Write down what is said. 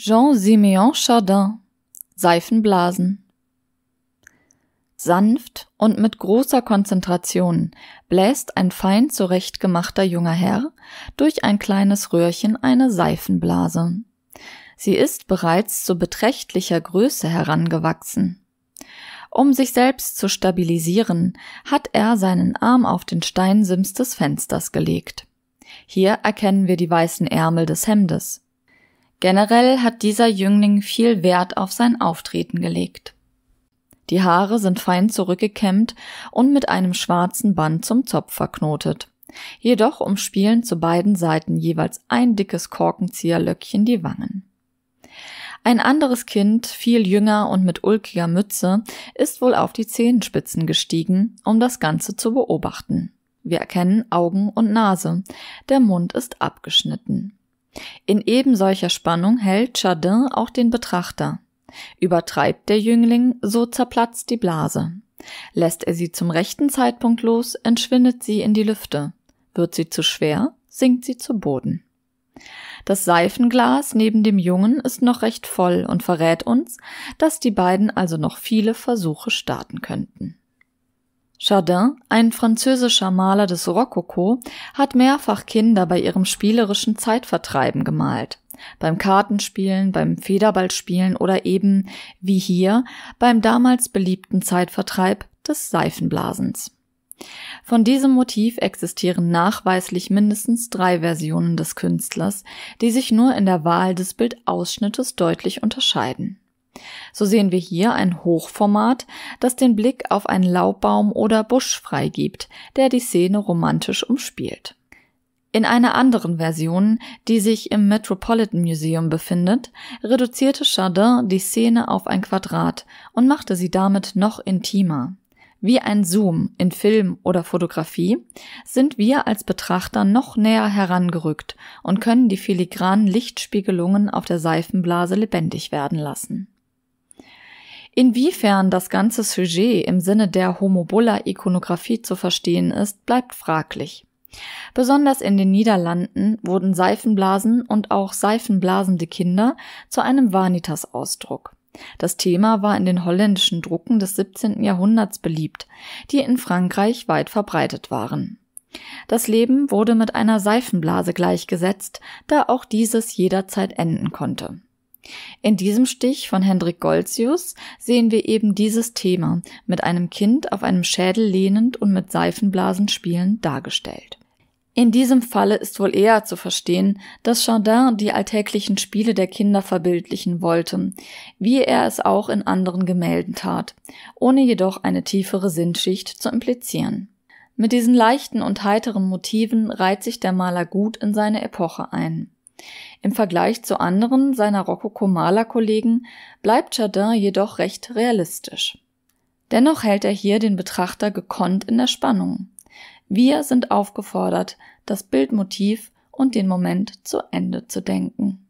Jean-Siméon Chardin, Seifenblasen. Sanft und mit großer Konzentration bläst ein fein zurechtgemachter junger Herr durch ein kleines Röhrchen eine Seifenblase. Sie ist bereits zu beträchtlicher Größe herangewachsen. Um sich selbst zu stabilisieren, hat er seinen Arm auf den Steinsims des Fensters gelegt. Hier erkennen wir die weißen Ärmel des Hemdes. Generell hat dieser Jüngling viel Wert auf sein Auftreten gelegt. Die Haare sind fein zurückgekämmt und mit einem schwarzen Band zum Zopf verknotet. Jedoch umspielen zu beiden Seiten jeweils ein dickes Korkenzieherlöckchen die Wangen. Ein anderes Kind, viel jünger und mit ulkiger Mütze, ist wohl auf die Zehenspitzen gestiegen, um das Ganze zu beobachten. Wir erkennen Augen und Nase. Der Mund ist abgeschnitten. In eben solcher Spannung hält Chardin auch den Betrachter. Übertreibt der Jüngling, so zerplatzt die Blase. Lässt er sie zum rechten Zeitpunkt los, entschwindet sie in die Lüfte. Wird sie zu schwer, sinkt sie zu Boden. Das Seifenglas neben dem Jungen ist noch recht voll und verrät uns, dass die beiden also noch viele Versuche starten könnten. Chardin, ein französischer Maler des Rokoko, hat mehrfach Kinder bei ihrem spielerischen Zeitvertreiben gemalt. Beim Kartenspielen, beim Federballspielen oder eben, wie hier, beim damals beliebten Zeitvertreib des Seifenblasens. Von diesem Motiv existieren nachweislich mindestens 3 Versionen des Künstlers, die sich nur in der Wahl des Bildausschnittes deutlich unterscheiden. So sehen wir hier ein Hochformat, das den Blick auf einen Laubbaum oder Busch freigibt, der die Szene romantisch umspielt. In einer anderen Version, die sich im Metropolitan Museum befindet, reduzierte Chardin die Szene auf ein Quadrat und machte sie damit noch intimer. Wie ein Zoom in Film oder Fotografie sind wir als Betrachter noch näher herangerückt und können die filigranen Lichtspiegelungen auf der Seifenblase lebendig werden lassen. Inwiefern das ganze Sujet im Sinne der Homobulla-Ikonografie zu verstehen ist, bleibt fraglich. Besonders in den Niederlanden wurden Seifenblasen und auch seifenblasende Kinder zu einem Vanitas-Ausdruck. Das Thema war in den holländischen Drucken des 17. Jahrhunderts beliebt, die in Frankreich weit verbreitet waren. Das Leben wurde mit einer Seifenblase gleichgesetzt, da auch dieses jederzeit enden konnte. In diesem Stich von Hendrik Golzius sehen wir eben dieses Thema mit einem Kind auf einem Schädel lehnend und mit Seifenblasen spielend dargestellt. In diesem Falle ist wohl eher zu verstehen, dass Chardin die alltäglichen Spiele der Kinder verbildlichen wollte, wie er es auch in anderen Gemälden tat, ohne jedoch eine tiefere Sinnschicht zu implizieren. Mit diesen leichten und heiteren Motiven reiht sich der Maler gut in seine Epoche ein. Im Vergleich zu anderen seiner Rokoko-Malerkollegen bleibt Chardin jedoch recht realistisch. Dennoch hält er hier den Betrachter gekonnt in der Spannung. Wir sind aufgefordert, das Bildmotiv und den Moment zu Ende zu denken.